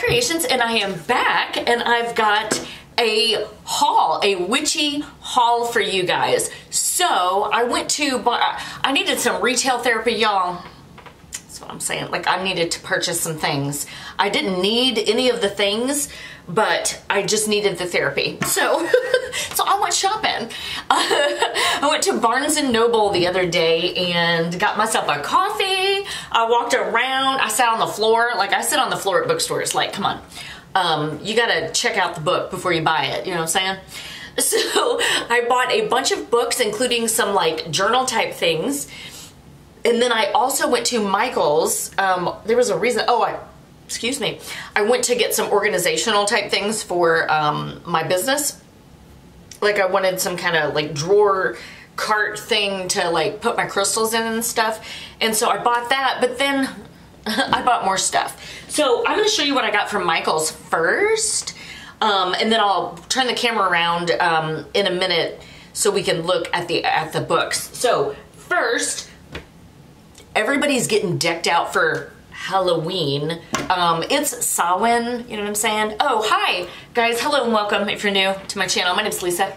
Creations, and I am back, and I've got a haul, a witchy haul for you guys. So I went to, I needed some retail therapy, y'all. That's what I'm saying. Like, I needed to purchase some things. I didn't need any of the things, but I just needed the therapy. So, so I went shopping. I went to Barnes and Noble the other day and got myself a coffee. I walked around. I sat on the floor. Like, I sit on the floor at bookstores. Like, come on. You gotta check out the book before you buy it. You know what I'm saying? So I bought a bunch of books, including some like journal type things. And then I also went to Michael's. There was a reason. Oh, excuse me. I went to get some organizational type things for my business. Like, I wanted some kind of like drawer cart thing to like put my crystals in and stuff. And so I bought that, but then I bought more stuff. So I'm going to show you what I got from Michael's first. And then I'll turn the camera around in a minute so we can look at the books. So first, everybody's getting decked out for Halloween. It's Samhain, you know what I'm saying? Oh, hi, guys. Hello and welcome if you're new to my channel. My name's Lisa.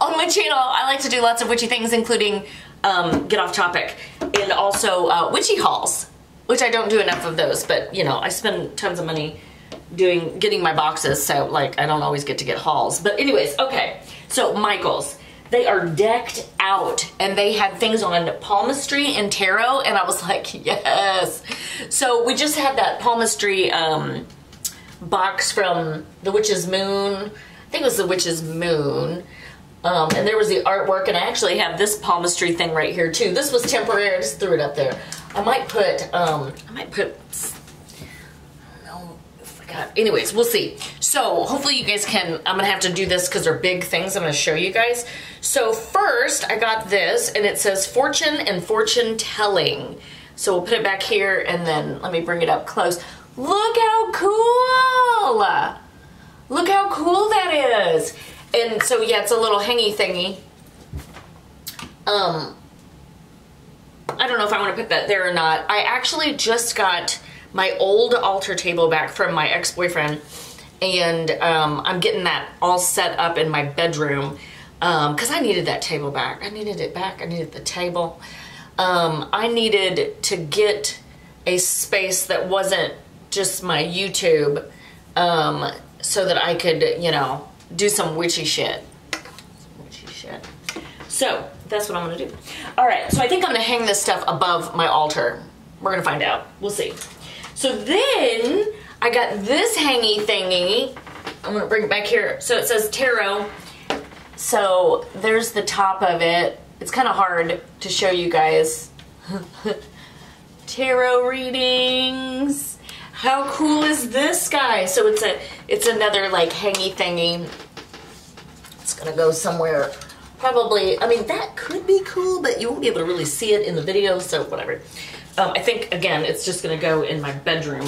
On my channel, I like to do lots of witchy things, including get off topic and also witchy hauls, which I don't do enough of those, but, you know, I spend tons of money getting my boxes, so, like, I don't always get to get hauls. But anyways, okay, so Michael's. They are decked out, and they had things on palmistry and tarot, and I was like, yes. So we just had that palmistry box from The Witch's Moon. I think it was The Witch's Moon. And there was the artwork, and I actually have this palmistry thing right here too. This was temporary. I just threw it up there. I might put, God. Anyways, we'll see. So hopefully you guys can, I'm gonna have to do this because they're big things I'm gonna show you guys. So first I got this, and it says fortune and fortune telling. So we'll put it back here, and then let me bring it up close. Look how cool! Look how cool that is! And so yeah, it's a little hangy thingy. I don't know if I want to put that there or not. I actually just got my old altar table back from my ex-boyfriend, and I'm getting that all set up in my bedroom because I needed that table back. I needed it back. I needed the table. I needed to get a space that wasn't just my YouTube so that I could, you know, do some witchy shit. So that's what I'm going to do. All right, so I think I'm going to hang this stuff above my altar. We're going to find out. We'll see. So then I got this hangy thingy. I'm gonna bring it back here. So it says tarot. So there's the top of it. It's kind of hard to show you guys. Tarot readings. How cool is this guy? So it's a, it's another like hangy thingy. It's gonna go somewhere. Probably, I mean, that could be cool, but you won't be able to really see it in the video, so whatever. I think, again, it's just going to go in my bedroom.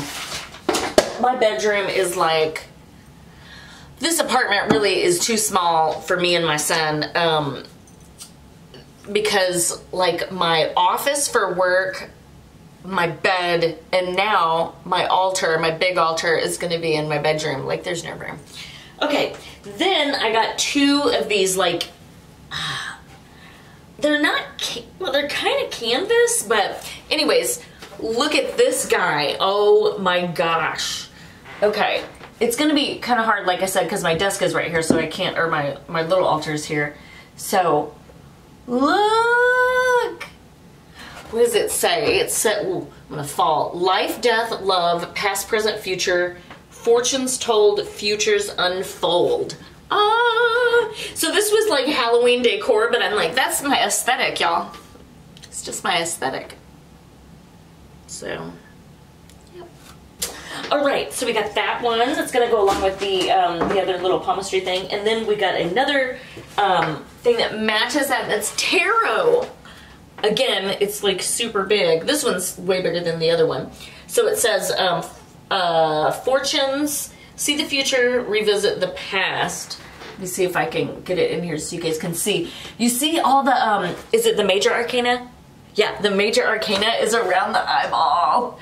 My bedroom is like, this apartment really is too small for me and my son, because, like, my office for work, my bed, and now my altar, my big altar, is going to be in my bedroom. Like, there's no room. Okay, then I got two of these, like, they're not, well, they're kind of canvas, but anyways, look at this guy. Oh my gosh. Okay. It's going to be kind of hard, like I said, because my desk is right here, so I can't, or my little altar is here. So, look. What does it say? It said, ooh, I'm going to fall. Life, death, love, past, present, future, fortunes told, futures unfold. Ah, so this was like Halloween decor, but I'm like, that's my aesthetic, y'all. It's just my aesthetic. So, yep. All right, so we got that one. That's gonna go along with the other little palmistry thing, and then we got another thing that matches that. That's tarot. Again, it's like super big. This one's way bigger than the other one. So it says fortunes. See the future, revisit the past. Let me see if I can get it in here so you guys can see. You see all the, is it the major arcana? Yeah, the major arcana is around the eyeball.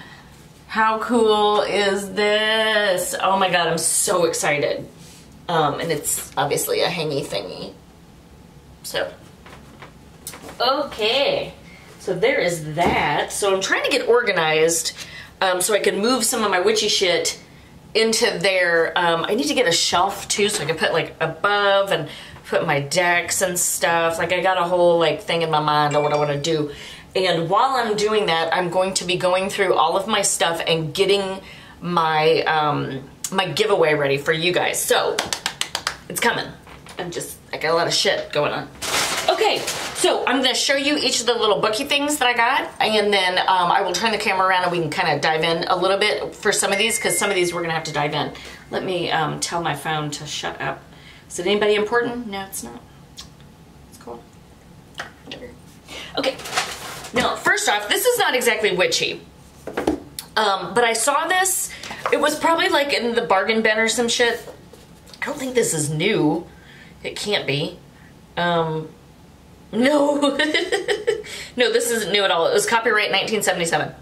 How cool is this? Oh my god, I'm so excited. And it's obviously a hangy thingy. So, okay. So there is that. So I'm trying to get organized so I can move some of my witchy shit into there. I need to get a shelf too so I can put like above and put my decks and stuff. Like I got a whole like thing in my mind on what I want to do. And while I'm doing that, I'm going to be going through all of my stuff and getting my my giveaway ready for you guys. So it's coming. I got a lot of shit going on. Okay, so I'm gonna show you each of the little booky things that I got, and then I will turn the camera around and we can kind of dive in a little bit for some of these, because some of these we're gonna have to dive in. Let me tell my phone to shut up. Is it anybody important? No, it's not. It's cool. Whatever. Okay. Now, first off, this is not exactly witchy, but I saw this. It was probably like in the bargain bin or some shit. I don't think this is new. It can't be. No. No, this isn't new at all. It was copyright 1977.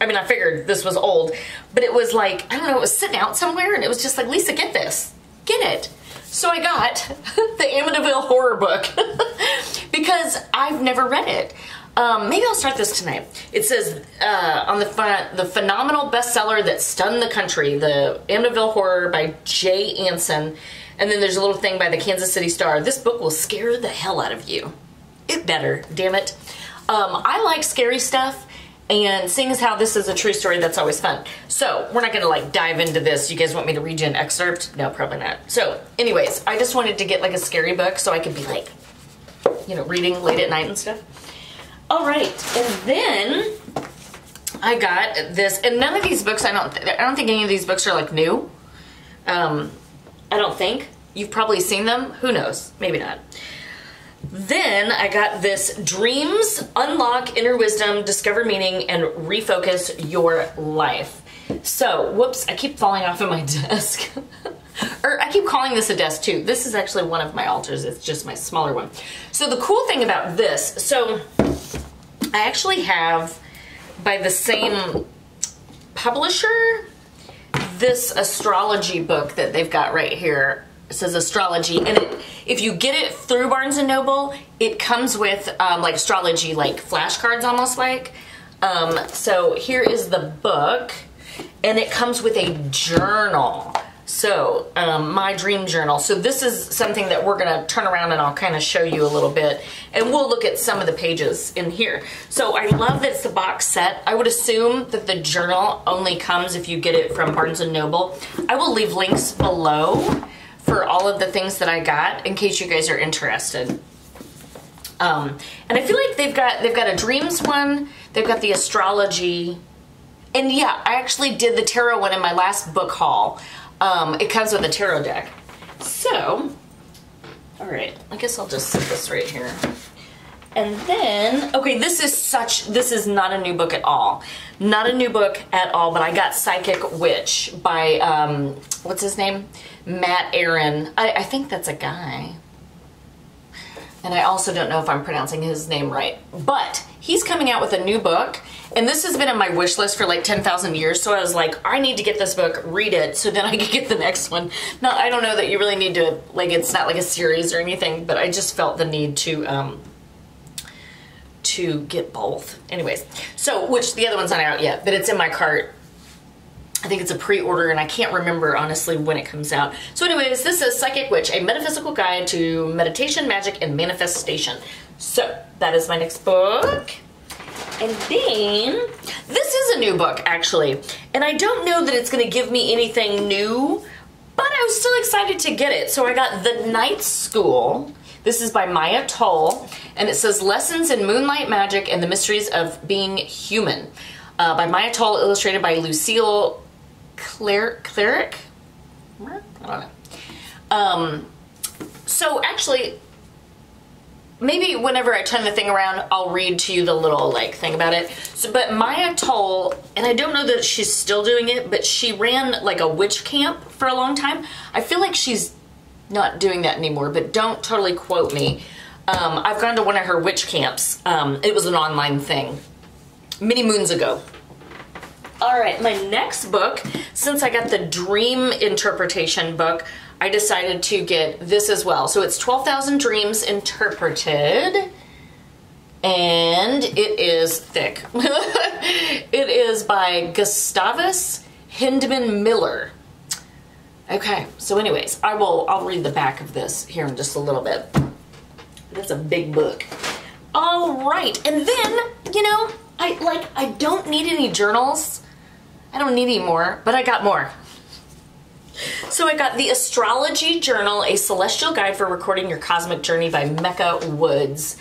I mean, I figured this was old, but it was like, I don't know, it was sitting out somewhere, and it was just like, Lisa, get this. Get it. So I got the Amityville Horror book because I've never read it. Maybe I'll start this tonight. It says on the front, the phenomenal bestseller that stunned the country, The Amityville Horror by Jay Anson. And then there's a little thing by the Kansas City Star. This book will scare the hell out of you. It better, damn it. I like scary stuff, and seeing as how this is a true story, that's always fun. So we're not gonna like dive into this. You guys want me to read you an excerpt? No, probably not. So anyways, I just wanted to get like a scary book so I could be like, you know, reading late at night and stuff. All right, and then I got this, and none of these books, I don't think any of these books are like new. I don't think. You've probably seen them. Who knows? Maybe not. Then I got this Dreams, Unlock Inner Wisdom, Discover Meaning, and Refocus Your Life. So, whoops, I keep falling off of my desk. Or I keep calling this a desk too. This is actually one of my altars. It's just my smaller one. So the cool thing about this, so I actually have, by the same publisher, this astrology book that they've got right here. It says astrology, and it, if you get it through Barnes and Noble, it comes with like astrology, like flashcards almost like. So here is the book, and it comes with a journal. So, my dream journal. So this is something that we're going to turn around and I'll kind of show you a little bit. And we'll look at some of the pages in here. So I love that it's the box set. I would assume that the journal only comes if you get it from Barnes and Noble. I will leave links below for all of the things that I got in case you guys are interested. And I feel like they've got a dreams one. They've got the astrology. And yeah, I actually did the tarot one in my last book haul. It comes with a tarot deck. So, all right, I guess I'll just set this right here. And then, okay, this is not a new book at all. Not a new book at all, but I got Psychic Witch by, what's his name? Mat Auryn. I think that's a guy. And I also don't know if I'm pronouncing his name right. But he's coming out with a new book. And this has been on my wish list for like 10,000 years, so I was like, I need to get this book, read it, so then I could get the next one. Now, I don't know that you really need to, like, it's not like a series or anything, but I just felt the need to get both. Anyways, so, which the other one's not out yet, but it's in my cart. I think it's a pre-order, and I can't remember, honestly, when it comes out. So anyways, this is Psychic Witch, a metaphysical guide to meditation, magic, and manifestation. So, that is my next book. And then, this is a new book, actually. And I don't know that it's going to give me anything new, but I was still excited to get it. So I got The Night School. This is by Maya Toll. And it says, Lessons in Moonlight Magic and the Mysteries of Being Human. By Maya Toll, illustrated by Lucille Cleric? I don't know. So actually, maybe whenever I turn the thing around, I'll read to you the little, like, thing about it. So, but Maya Toll, and I don't know that she's still doing it, but she ran, like, a witch camp for a long time. I feel like she's not doing that anymore, but don't totally quote me. I've gone to one of her witch camps. It was an online thing many moons ago. All right, my next book, since I got the dream interpretation book, I decided to get this as well. So it's 12,000 Dreams Interpreted, and it is thick. It is by Gustavus Hindman Miller. Okay, so anyways, I'll read the back of this here in just a little bit. That's a big book. All right, and then, you know, I don't need any journals. I don't need any more, but I got more. So I got The Astrology Journal, A Celestial Guide for Recording Your Cosmic Journey by Mecca Woods.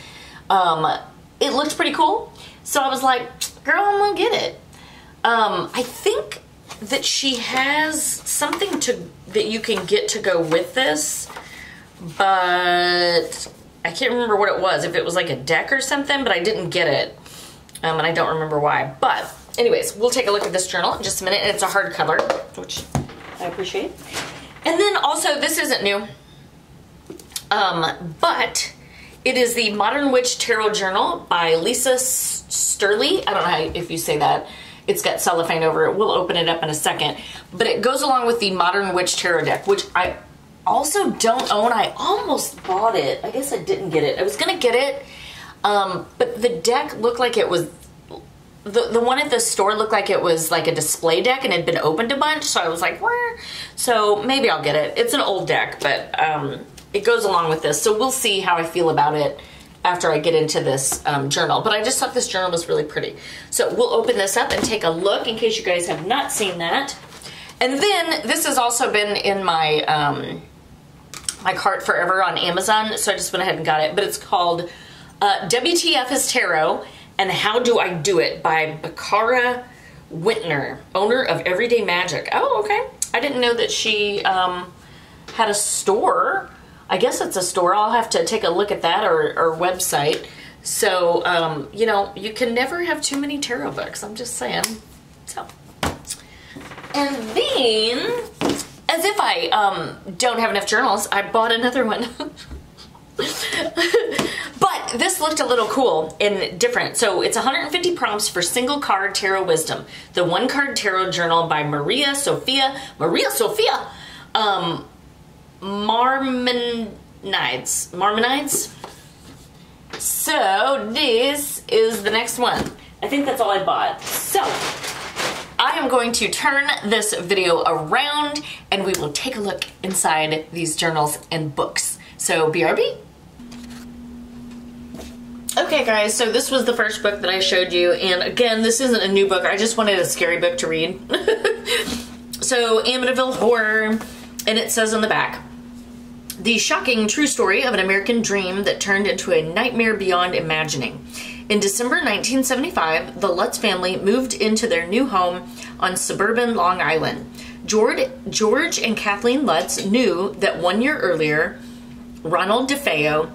It looked pretty cool, so I was like, girl, I'm gonna get it. I think that she has something that you can get to go with this, but I can't remember what it was, if it was like a deck or something, but I didn't get it. And I don't remember why, but anyways, we'll take a look at this journal in just a minute. And it's a hardcover, which I appreciate. And then also, this isn't new, but it is the Modern Witch Tarot Journal by Lisa Sterle. I don't know if you say that. It's got cellophane over it. We'll open it up in a second. But it goes along with the Modern Witch Tarot deck, which I also don't own. I almost bought it. I guess I didn't get it. I was going to get it, but the deck looked like it was... The one at the store looked like it was like a display deck and had been opened a bunch, so I was like, where? So maybe I'll get it. It's an old deck, but it goes along with this, so we'll see how I feel about it after I get into this journal. But I just thought this journal was really pretty. So we'll open this up and take a look in case you guys have not seen that. And then this has also been in my, my cart forever on Amazon, so I just went ahead and got it. But it's called WTF is Tarot and How Do I Do It by Bakara Wintner, owner of Everyday Magic. Oh, okay. I didn't know that she had a store. I guess it's a store. I'll have to take a look at that, or website. So, you know, you can never have too many tarot books. I'm just saying. So, and then, as if I don't have enough journals, I bought another one. But this looked a little cool and different. So it's 150 prompts for single card tarot wisdom. The One Card Tarot Journal by Maria Sophia Marmonides. So this is the next one. I think that's all I bought. So I am going to turn this video around and we will take a look inside these journals and books. So BRB. Okay guys, so this was the first book that I showed you, and again, this isn't a new book. I just wanted a scary book to read. So Amityville Horror, and it says on the back, the shocking true story of an American dream that turned into a nightmare beyond imagining. In December 1975, the Lutz family moved into their new home on suburban Long Island. George and Kathleen Lutz knew that 1 year earlier, Ronald DeFeo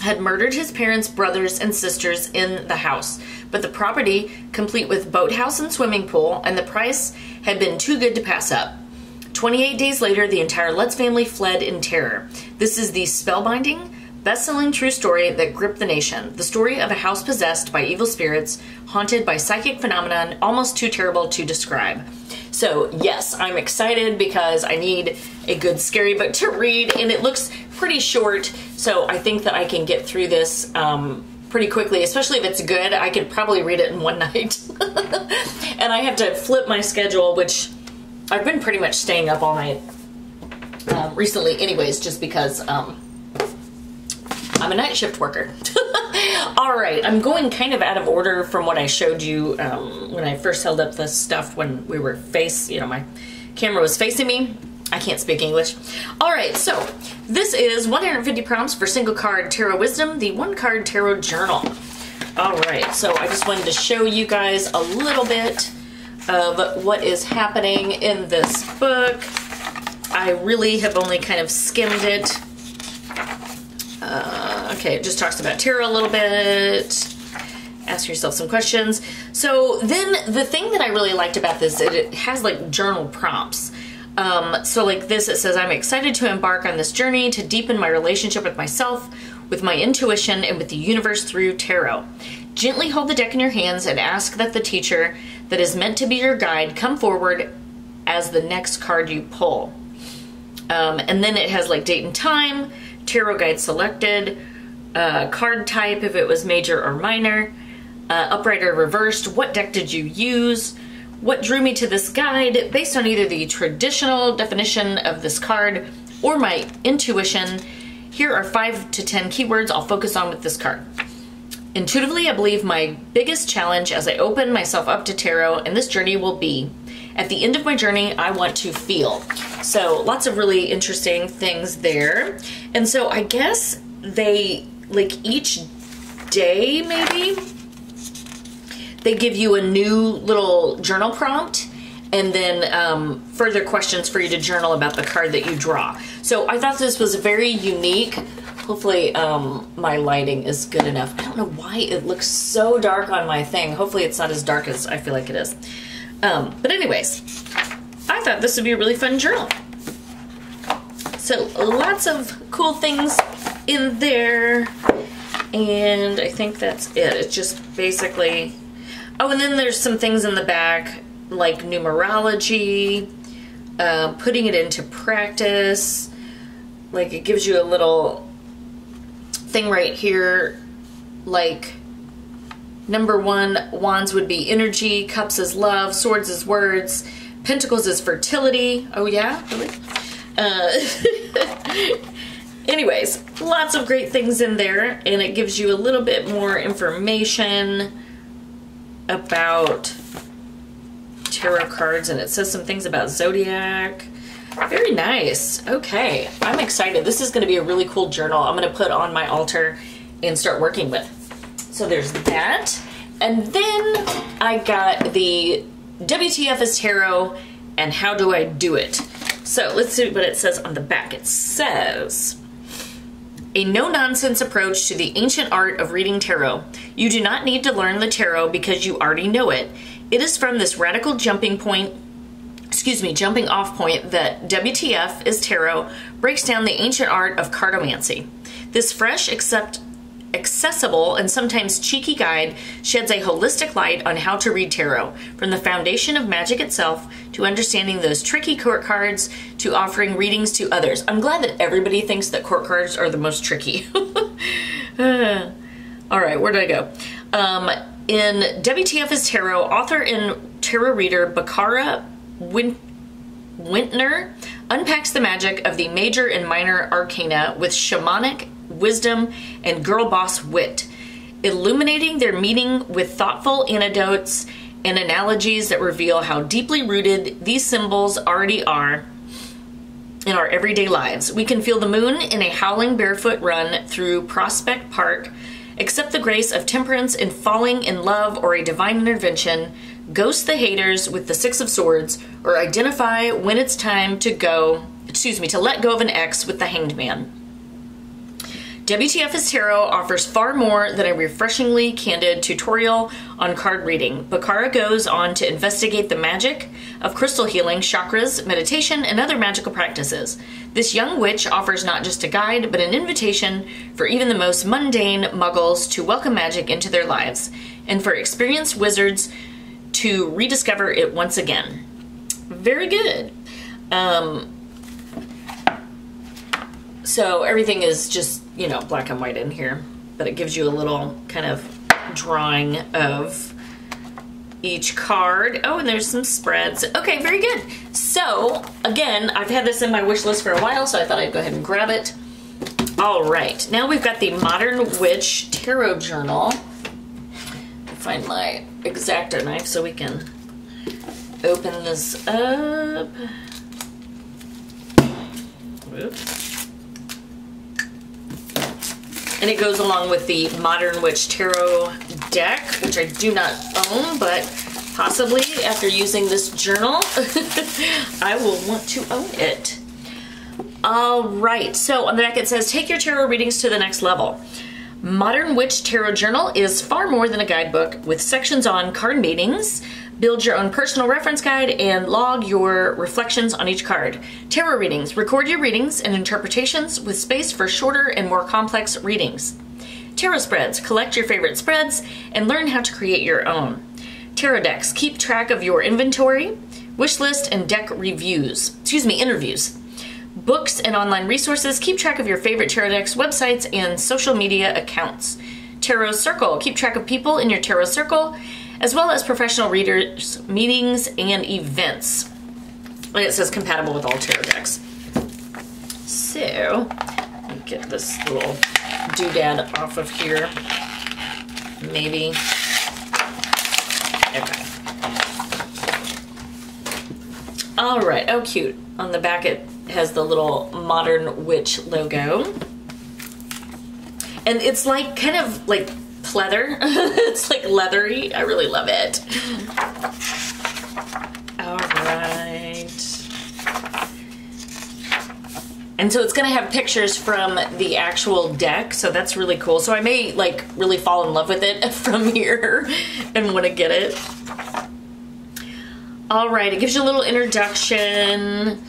had murdered his parents, brothers, and sisters in the house, but the property, complete with boathouse and swimming pool, and the price had been too good to pass up. 28 days later, the entire Lutz family fled in terror. This is the spellbinding, best-selling true story that gripped the nation. The story of a house possessed by evil spirits, haunted by psychic phenomenon almost too terrible to describe. So yes, I'm excited because I need a good scary book to read, and it looks pretty short, so I think that I can get through this pretty quickly, especially if it's good. I could probably read it in one night. And I have to flip my schedule, which I've been pretty much staying up all night recently anyways, just because I'm a night shift worker. All right, I'm going kind of out of order from what I showed you when I first held up this stuff when we were my camera was facing me. I can't speak English. All right, so this is 150 prompts for single card tarot wisdom, the One Card Tarot Journal. All right, so I just wanted to show you guys a little bit of what is happening in this book. I really have only kind of skimmed it. Okay, it just talks about tarot a little bit. Ask yourself some questions. So then the thing that I really liked about this, it has like journal prompts. So like this, it says, I'm excited to embark on this journey to deepen my relationship with myself, with my intuition, and with the universe through tarot. Gently hold the deck in your hands and ask that the teacher that is meant to be your guide come forward as the next card you pull. And then it has like date and time, tarot guide selected, card type if it was major or minor, upright or reversed, what deck did you use, what drew me to this guide based on either the traditional definition of this card or my intuition. Here are 5 to 10 keywords I'll focus on with this card. Intuitively, I believe my biggest challenge as I open myself up to tarot and this journey will be, at the end of my journey, I want to feel. So lots of really interesting things there. And so I guess they, like each day maybe, they give you a new little journal prompt and then further questions for you to journal about the card that you draw. So I thought this was very unique. Hopefully my lighting is good enough. I don't know why it looks so dark on my thing. Hopefully it's not as dark as I feel like it is. But anyways, I thought this would be a really fun journal. So lots of cool things in there. And I think that's it. It's just basically, oh, and then there's some things in the back like numerology, putting it into practice. Like it gives you a little thing right here, like number 1, wands would be energy, cups is love, swords is words, pentacles is fertility. Oh yeah, really? Anyways, lots of great things in there, and it gives you a little bit more information about tarot cards, and it says some things about zodiac. Very nice. Okay, I'm excited. This is going to be a really cool journal I'm going to put on my altar and start working with. So there's that. And then I got the WTF is Tarot and How Do I Do It? So let's see what it says on the back. It says, a no-nonsense approach to the ancient art of reading tarot. You do not need to learn the tarot because you already know it. It is from this radical jumping off point that WTF is Tarot breaks down the ancient art of cardomancy. This fresh, accessible and sometimes cheeky guide sheds a holistic light on how to read tarot, from the foundation of magic itself to understanding those tricky court cards to offering readings to others. I'm glad that everybody thinks that court cards are the most tricky. All right, where did I go? In WTF is Tarot, author and tarot reader Bakara Wintner unpacks the magic of the major and minor arcana with shamanic wisdom and girl boss wit, illuminating their meaning with thoughtful anecdotes and analogies that reveal how deeply rooted these symbols already are in our everyday lives. We can feel the moon in a howling barefoot run through Prospect Park, accept the grace of temperance in falling in love or a divine intervention, ghost the haters with the 6 of swords, or identify when it's time to let go of an ex with the Hanged Man. WTF is Tarot offers far more than a refreshingly candid tutorial on card reading. Bakara goes on to investigate the magic of crystal healing, chakras, meditation, and other magical practices. This young witch offers not just a guide, but an invitation for even the most mundane muggles to welcome magic into their lives, and for experienced wizards to rediscover it once again. Very good. So everything is just, you know, black and white in here, but it gives you a little kind of drawing of each card. Oh, and there's some spreads. Okay, very good. So again, I've had this in my wish list for a while, so I thought I'd go ahead and grab it. All right, now we've got the Modern Witch Tarot Journal. I'll find my X-Acto knife so we can open this up. Oops. And it goes along with the Modern Witch Tarot deck, which I do not own, but possibly after using this journal, I will want to own it. All right, so on the back it says, take your tarot readings to the next level. Modern Witch Tarot Journal is far more than a guidebook, with sections on card meanings. Build your own personal reference guide and log your reflections on each card. Tarot readings. Record your readings and interpretations with space for shorter and more complex readings. Tarot spreads. Collect your favorite spreads and learn how to create your own. tarot decks. Keep track of your inventory, wish list, and deck reviews. Excuse me, interviews. Books and online resources. Keep track of your favorite tarot decks, websites, and social media accounts. Tarot circle. Keep track of people in your tarot circle, as well as professional readers, meetings, and events. And it says compatible with all tarot decks. So, let me get this little doodad off of here. Maybe. Okay. All right. Oh, cute. On the back it has the little Modern Witch logo. And it's like kind of like pleather. It's like leathery. I really love it. All right. And so it's going to have pictures from the actual deck. So that's really cool. So I may like really fall in love with it from here and want to get it. All right. It gives you a little introduction.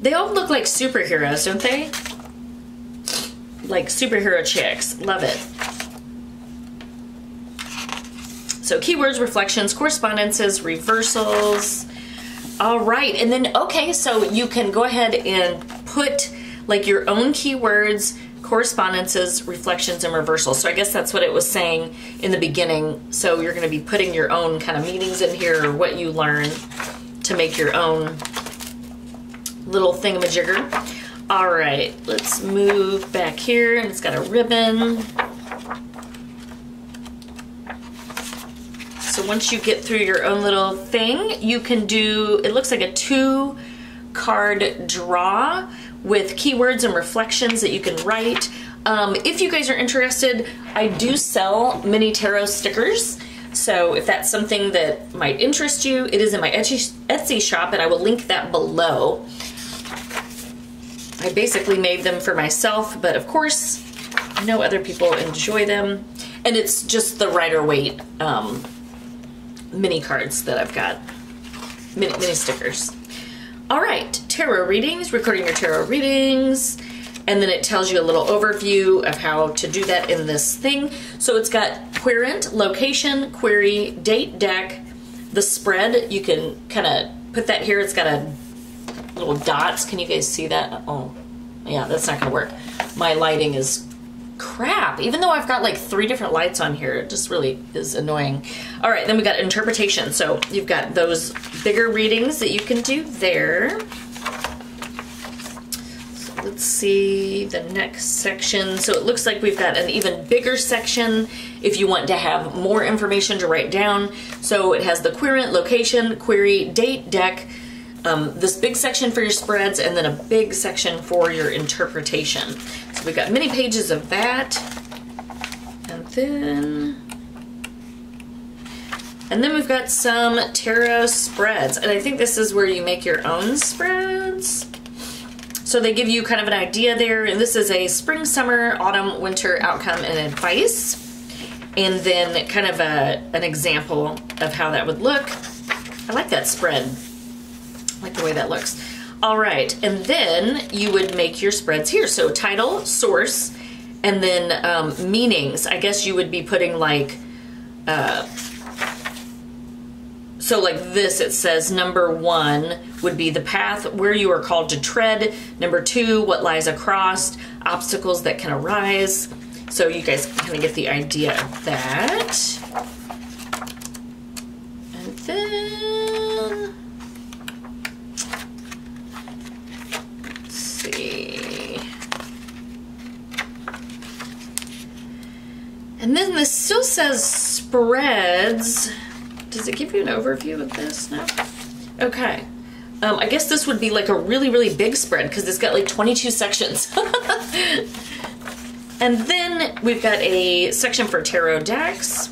They all look like superheroes, don't they? Like superhero chicks. Love it. So keywords, reflections, correspondences, reversals. All right. And then, okay, so you can go ahead and put like your own keywords, correspondences, reflections, and reversals. So I guess that's what it was saying in the beginning. So you're going to be putting your own kind of meanings in here, or what you learn, to make your own little thingamajigger. All right, let's move back here, and it's got a ribbon. So once you get through your own little thing, you can do, it looks like a 2-card draw with keywords and reflections that you can write. If you guys are interested, I do sell mini tarot stickers. So if that's something that might interest you, it is in my Etsy shop, and I will link that below. I basically made them for myself, but of course, I know other people enjoy them. And it's just the Rider Waite mini cards that I've got, mini stickers. All right, tarot readings, recording your tarot readings. And then it tells you a little overview of how to do that in this thing. So it's got querent, location, query, date, deck, the spread. You can kind of put that here. It's got a little dots. Can you guys see that? Oh, yeah, that's not going to work. My lighting is crap. Even though I've got like 3 different lights on here, it just really is annoying. All right, then we got interpretation. So you've got those bigger readings that you can do there. So let's see the next section. So it looks like we've got an even bigger section if you want to have more information to write down. So it has the querent, location, query, date, deck, this big section for your spreads, and then a big section for your interpretation. So we've got many pages of that. And then we've got some tarot spreads. And I think this is where you make your own spreads. So they give you kind of an idea there. And this is a spring, summer, autumn, winter outcome and advice. And then kind of an example of how that would look. I like that spread. I like the way that looks. All right, and then you would make your spreads here. So title, source, and then meanings. I guess you would be putting like, so like this, it says number 1 would be the path where you are called to tread. Number 2, what lies across, obstacles that can arise. So you guys kind of get the idea of that. And then, this still says spreads. Does it give you an overview of this? No? Okay. I guess this would be like a really, really big spread because it's got like 22 sections. And then we've got a section for tarot decks.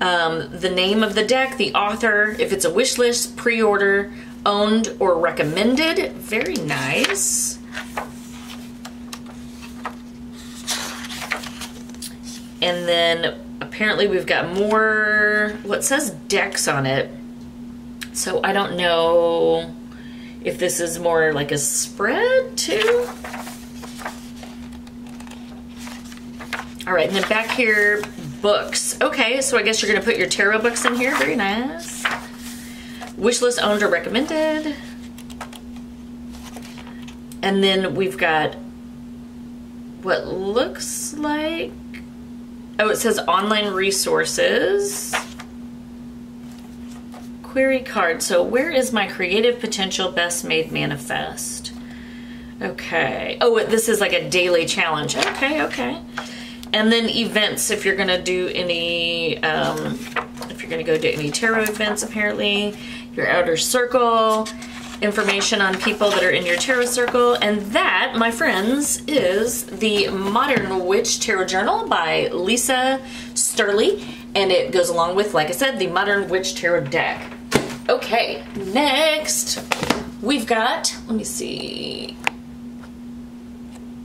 The name of the deck, the author, if it's a wish list, pre-order, owned, or recommended. Very nice. And then apparently we've got more, well, it says decks on it. So I don't know if this is more like a spread too. All right, and then back here, books. Okay, so I guess you're going to put your tarot books in here. Very nice. Wishlist, owned, or recommended. And then we've got what looks like... Oh, it says online resources. Query card. So where is my creative potential best made manifest? Okay. Oh, this is like a daily challenge. Okay, okay. And then events, if you're going to do any, if you're going to go do any tarot events, apparently. Your outer circle, information on people that are in your tarot circle. And that, my friends, is the Modern Witch Tarot Journal by Lisa Sterle. And it goes along with, like I said, the Modern Witch Tarot deck. Okay, next we've got, let me see.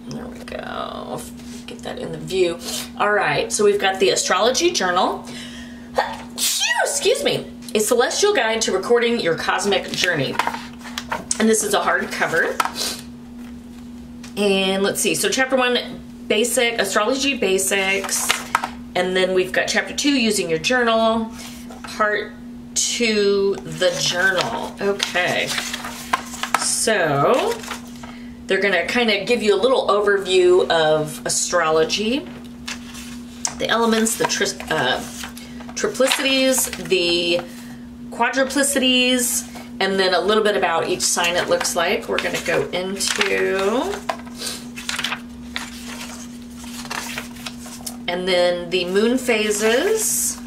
There we go. Get that in the view. All right, so we've got the Astrology Journal. Excuse me. A celestial guide to recording your cosmic journey. And this is a hardcover. And let's see. So chapter 1, basic astrology basics. And then we've got chapter 2, using your journal. Part 2, the journal. Okay. So they're going to kind of give you a little overview of astrology, the elements, the triplicities, the quadruplicities, and then a little bit about each sign, it looks like. We're going to go into... And then the moon phases,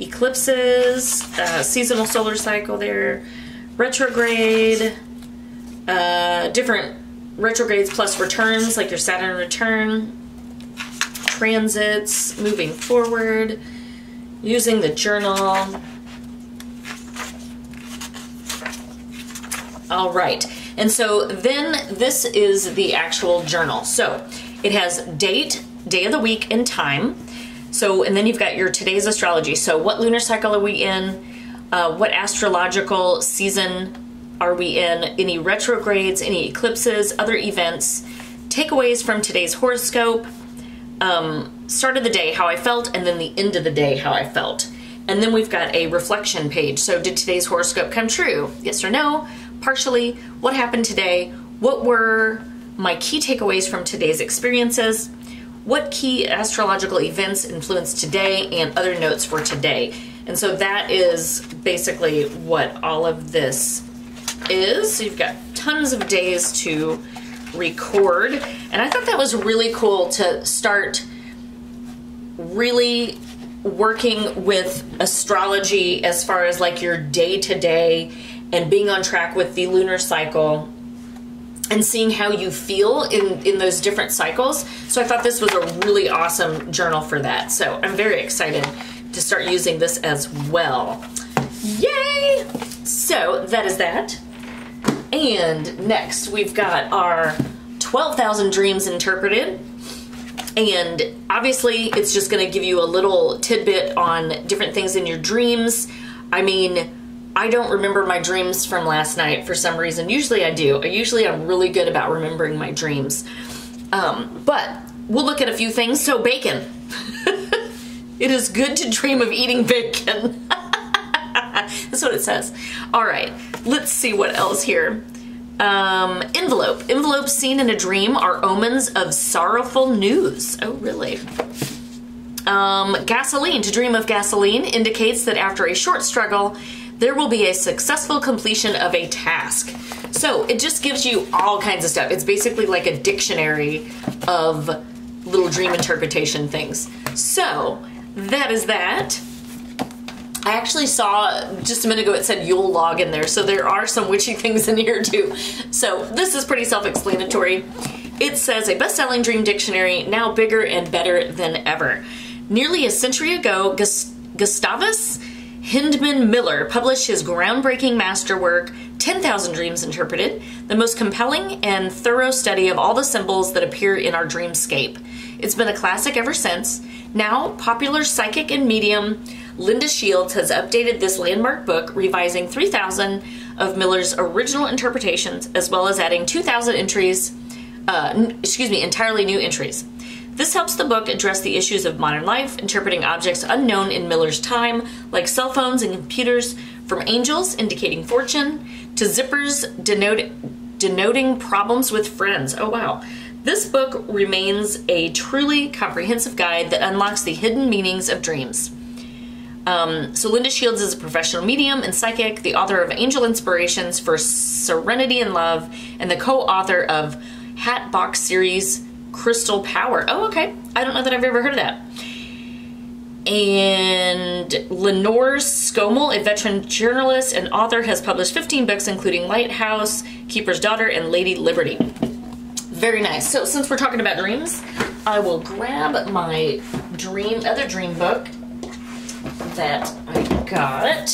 eclipses, seasonal solar cycle there, retrograde, different retrogrades plus returns, like your Saturn return, transits, moving forward, using the journal. All right. And so then this is the actual journal. So it has date, day of the week, and time. So, and then you've got your today's astrology. So what lunar cycle are we in? What astrological season are we in? Any retrogrades, any eclipses, other events, takeaways from today's horoscope, start of the day, how I felt, and then the end of the day, how I felt. And then we've got a reflection page. So did today's horoscope come true? Yes or no? Partially. What happened today? What were my key takeaways from today's experiences? What key astrological events influenced today, and other notes for today? And so that is basically what all of this is. So you've got tons of days to record. And I thought that was really cool to start really working with astrology as far as like your day-to-day and being on track with the lunar cycle, and seeing how you feel in those different cycles. So I thought this was a really awesome journal for that. So I'm very excited to start using this as well. Yay! So that is that. And next we've got our 12,000 Dreams Interpreted. And obviously it's just going to give you a little tidbit on different things in your dreams. I mean, I don't remember my dreams from last night for some reason. Usually I do. Usually I'm really good about remembering my dreams. But we'll look at a few things. So bacon. It is good to dream of eating bacon. That's what it says. All right. Let's see what else here. Envelope. Envelopes seen in a dream are omens of sorrowful news. Oh, really? Gasoline. To dream of gasoline indicates that after a short struggle, there will be a successful completion of a task. So it just gives you all kinds of stuff. It's basically like a dictionary of little dream interpretation things. So that is that. I actually saw just a minute ago it said Yule log in there. So there are some witchy things in here too. So this is pretty self-explanatory. It says a best-selling dream dictionary, now bigger and better than ever. Nearly a century ago, Gustavus Hindman Miller published his groundbreaking masterwork, 10,000 Dreams Interpreted, the most compelling and thorough study of all the symbols that appear in our dreamscape. It's been a classic ever since. Now, popular psychic and medium Linda Shields has updated this landmark book, revising 3,000 of Miller's original interpretations, as well as adding 2,000 entirely new entries. This helps the book address the issues of modern life, interpreting objects unknown in Miller's time, like cell phones and computers, from angels, indicating fortune, to zippers, denoting problems with friends. Oh wow. This book remains a truly comprehensive guide that unlocks the hidden meanings of dreams. So Linda Shields is a professional medium and psychic, the author of Angel Inspirations for Serenity and Love, and the co-author of Hatbox series Crystal Power. Oh, okay. I don't know that I've ever heard of that. And Lenore Scommel, a veteran journalist and author, has published 15 books, including Lighthouse, Keeper's Daughter, and Lady Liberty. Very nice. So since we're talking about dreams, I will grab my other dream book that I got.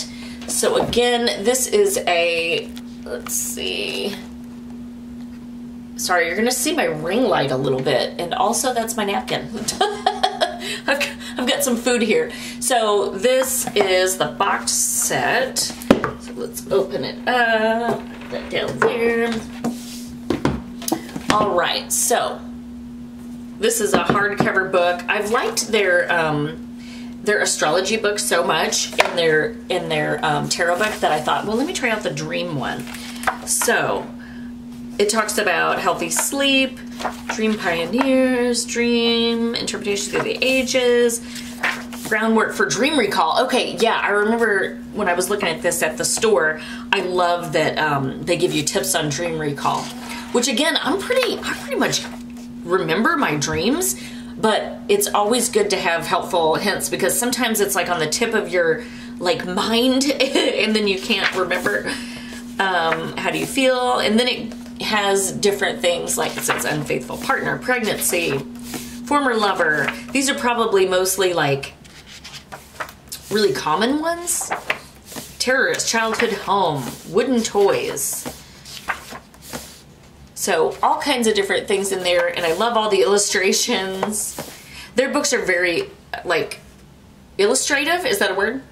So again, this is a, let's see. Sorry, you're gonna see my ring light a little bit, and also that's my napkin. I've got some food here. So this is the box set. So let's open it up, put that down there. All right, so this is a hardcover book. I've liked their astrology book so much in their tarot book that I thought, well, let me try out the dream one. So it talks about healthy sleep, dream pioneers, dream interpretation through the ages, groundwork for dream recall. Okay, yeah, I remember when I was looking at this at the store, I love that they give you tips on dream recall. Which again, I pretty much remember my dreams, but it's always good to have helpful hints because sometimes it's like on the tip of your like mind and then you can't remember how do you feel, and then it has different things like it says unfaithful partner, pregnancy, former lover. These are probably mostly like really common ones. Terrorist, childhood home, wooden toys. So all kinds of different things in there, and I love all the illustrations. Their books are very, like, illustrative. Is that a word?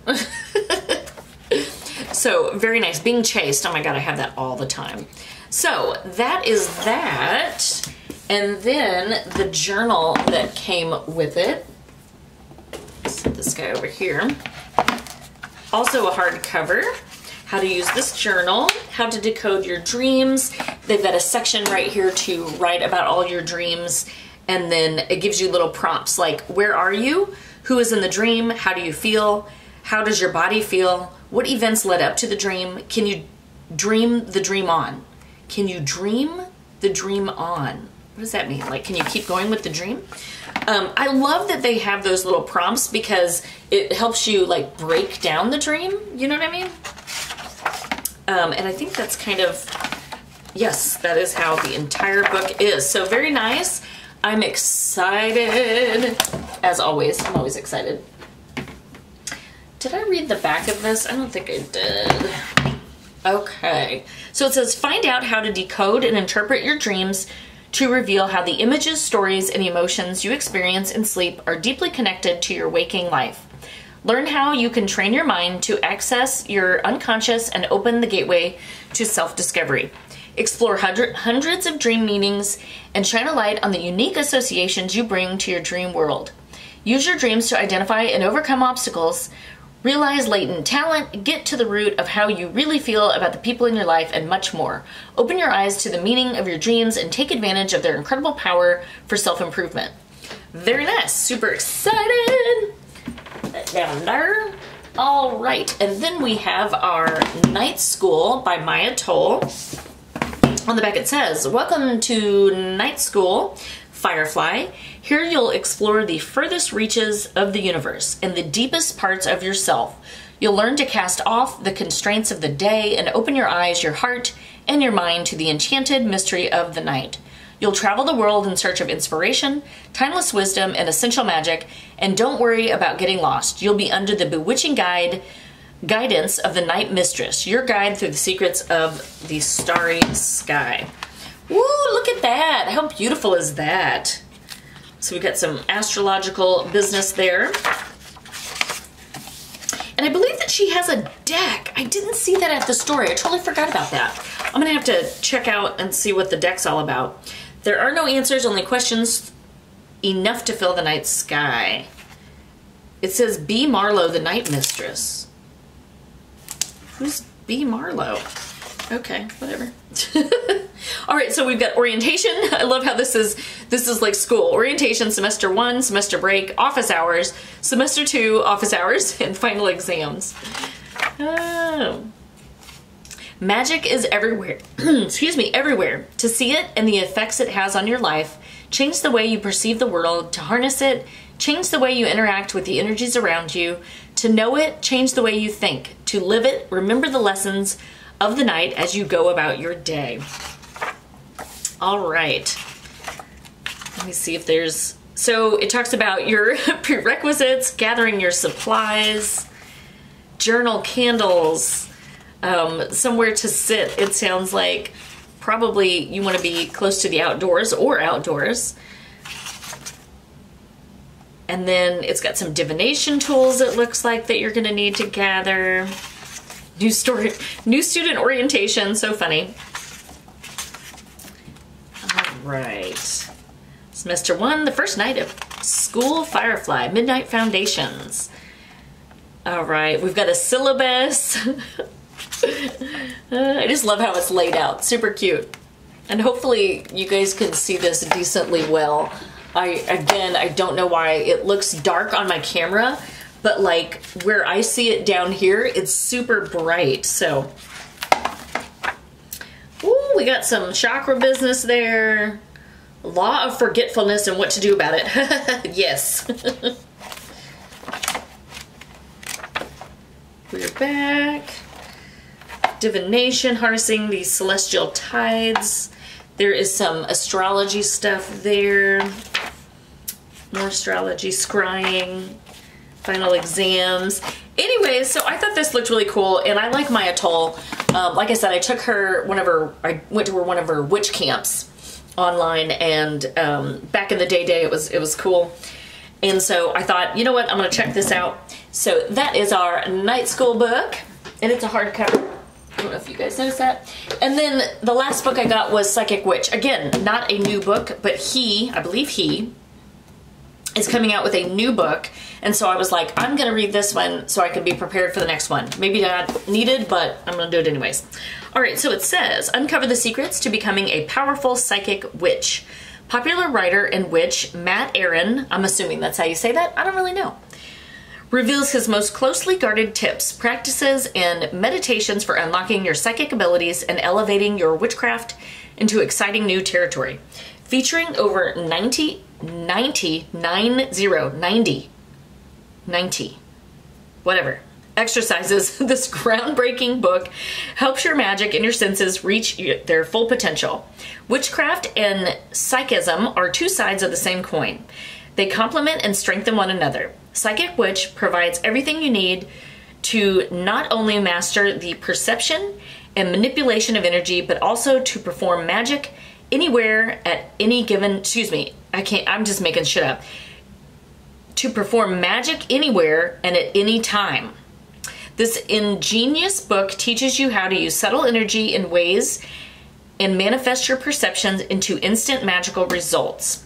So very nice. Being chased. Oh my God, I have that all the time. So that is that. And then the journal that came with it. Let's set this guy over here. Also a hardcover. How to use this journal, how to decode your dreams. They've got a section right here to write about all your dreams, and then it gives you little prompts like, where are you? Who is in the dream? How do you feel? How does your body feel? What events led up to the dream? Can you dream the dream on? Can you dream the dream on? What does that mean? Like, can you keep going with the dream? I love that they have those little prompts because it helps you like break down the dream, you know what I mean? And I think that's kind of, yes, that is how the entire book is. So very nice. I'm excited. As always, I'm always excited. Did I read the back of this? I don't think I did. Okay. So it says, find out how to decode and interpret your dreams to reveal how the images, stories, and emotions you experience in sleep are deeply connected to your waking life. Learn how you can train your mind to access your unconscious and open the gateway to self-discovery. Explore hundreds of dream meanings and shine a light on the unique associations you bring to your dream world. Use your dreams to identify and overcome obstacles, realize latent talent, get to the root of how you really feel about the people in your life, and much more. Open your eyes to the meaning of your dreams and take advantage of their incredible power for self-improvement. Very nice. Super excited. Down there. All right, and then we have our Night School by Maya Toll. On the back it says, welcome to Night School, Firefly. Here you'll explore the furthest reaches of the universe and the deepest parts of yourself. You'll learn to cast off the constraints of the day and open your eyes, your heart, and your mind to the enchanted mystery of the night. You'll travel the world in search of inspiration, timeless wisdom, and essential magic, and don't worry about getting lost. You'll be under the bewitching guidance of the Night Mistress, your guide through the secrets of the starry sky. Woo, look at that. How beautiful is that? So we've got some astrological business there. And I believe that she has a deck. I didn't see that at the store. I totally forgot about that. I'm gonna have to check out and see what the deck's all about. There are no answers, only questions enough to fill the night sky. It says B. Marlowe, the Night Mistress. Who's B. Marlowe? Okay, whatever. All right, so we've got orientation. I love how this is like school. Orientation, semester 1, semester break, office hours, semester 2, office hours, and final exams. Oh. Magic is everywhere. Excuse me, everywhere. To see it and the effects it has on your life, change the way you perceive the world, to harness it, change the way you interact with the energies around you, to know it, change the way you think, to live it, remember the lessons of the night as you go about your day. All right. Let me see if there's... So it talks about your prerequisites, gathering your supplies, journal candles, somewhere to sit. It sounds like probably you want to be close to the outdoors or outdoors. And then it's got some divination tools, it looks like, that you're going to need to gather. New student orientation, so funny. All right. Semester 1, the first night of school, Firefly, Midnight Foundations. All right, we've got a syllabus. I just love how it's laid out, super cute. And hopefully you guys can see this decently well. Again, I don't know why it looks dark on my camera, but like where I see it down here, it's super bright. So, ooh, we got some chakra business there. Law of forgetfulness and what to do about it. Yes. We're back. Divination, harnessing the celestial tides. There is some astrology stuff there. More astrology, scrying, final exams. Anyway, so I thought this looked really cool, and I like Maya Toll. Like I said, I took her whenever I went to one of her witch camps online, and back in the day, it was cool. And so I thought, you know what, I'm gonna check this out. So that is our Night School book, and it's a hardcover. I don't know if you guys noticed that. And then the last book I got was Psychic Witch. Again, not a new book, but I believe he is coming out with a new book. And so I was like, I'm going to read this one so I can be prepared for the next one. Maybe not needed, but I'm going to do it anyways. All right, so it says, uncover the secrets to becoming a powerful psychic witch. Popular writer and witch Mat Auryn, I'm assuming that's how you say that, I don't really know, reveals his most closely guarded tips, practices, and meditations for unlocking your psychic abilities and elevating your witchcraft into exciting new territory. Featuring over 90 exercises, this groundbreaking book helps your magic and your senses reach their full potential. Witchcraft and psychism are two sides of the same coin. They complement and strengthen one another. Psychic Witch provides everything you need to not only master the perception and manipulation of energy, but also to perform magic anywhere at any given, excuse me, I can't, I'm just making shit up. To perform magic anywhere and at any time. This ingenious book teaches you how to use subtle energy in ways and manifest your perceptions into instant magical results.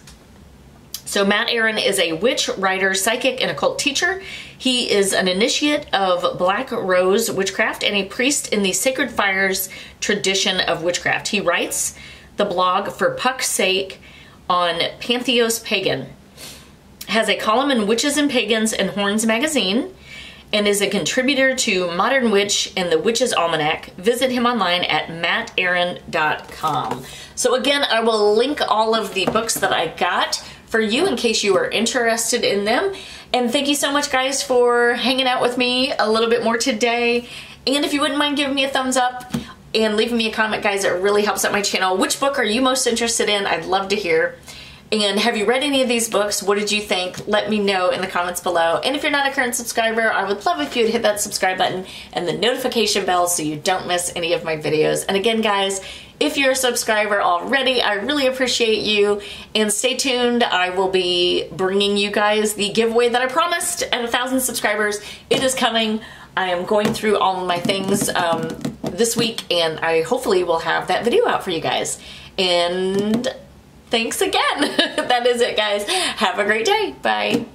So Mat Auryn is a witch, writer, psychic, and occult teacher. He is an initiate of Black Rose Witchcraft and a priest in the Sacred Fires tradition of witchcraft. He writes the blog For Puck's Sake on Pantheos Pagan, has a column in Witches and Pagans and Horns magazine, and is a contributor to Modern Witch and the Witch's Almanac. Visit him online at matauryn.com. So again, I will link all of the books that I got for you in case you are interested in them. And thank you so much, guys, for hanging out with me a little bit more today. And if you wouldn't mind giving me a thumbs up and leaving me a comment, guys, it really helps out my channel. Which book are you most interested in? I'd love to hear. And have you read any of these books? What did you think? Let me know in the comments below. And if you're not a current subscriber, I would love if you'd hit that subscribe button and the notification bell so you don't miss any of my videos. And again, guys, if you're a subscriber already, I really appreciate you, and stay tuned. I will be bringing you guys the giveaway that I promised at 1,000 subscribers. It is coming. I am going through all my things this week, and I hopefully will have that video out for you guys. And thanks again. That is it, guys. Have a great day. Bye.